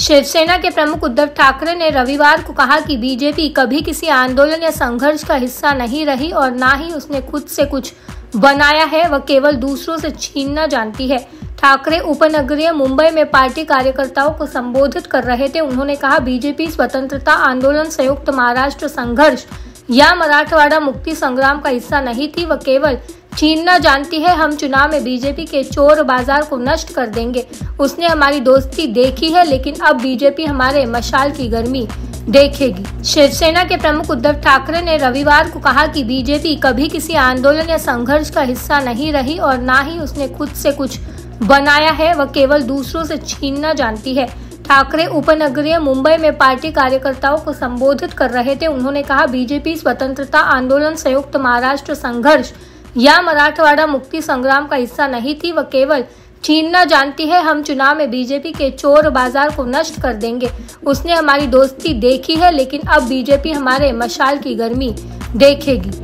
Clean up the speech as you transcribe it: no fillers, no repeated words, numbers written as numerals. शिवसेना के प्रमुख उद्धव ठाकरे ने रविवार को कहा कि बीजेपी कभी किसी आंदोलन या संघर्ष का हिस्सा नहीं रही और ना ही उसने खुद से कुछ बनाया है, वह केवल दूसरों से छीनना जानती है। ठाकरे उपनगरीय मुंबई में पार्टी कार्यकर्ताओं को संबोधित कर रहे थे। उन्होंने कहा, बीजेपी स्वतंत्रता आंदोलन, संयुक्त महाराष्ट्र संघर्ष या मराठवाड़ा मुक्ति संग्राम का हिस्सा नहीं थी, वह केवल छीनना जानती है। हम चुनाव में बीजेपी के चोर बाजार को नष्ट कर देंगे। उसने हमारी दोस्ती देखी है, लेकिन अब बीजेपी हमारे मशाल की गर्मी देखेगी। शिवसेना के प्रमुख उद्धव ठाकरे ने रविवार को कहा कि बीजेपी कभी किसी आंदोलन या संघर्ष का हिस्सा नहीं रही और ना ही उसने खुद से कुछ बनाया है, वह केवल दूसरों से छीनना जानती है। ठाकरे उपनगरीय मुंबई में पार्टी कार्यकर्ताओं को संबोधित कर रहे थे। उन्होंने कहा, बीजेपी स्वतंत्रता आंदोलन, संयुक्त महाराष्ट्र संघर्ष या मराठवाड़ा मुक्ति संग्राम का हिस्सा नहीं थी, वह केवल छीनना जानती है। हम चुनाव में बीजेपी के चोर बाजार को नष्ट कर देंगे। उसने हमारी दोस्ती देखी है, लेकिन अब बीजेपी हमारे मशाल की गर्मी देखेगी।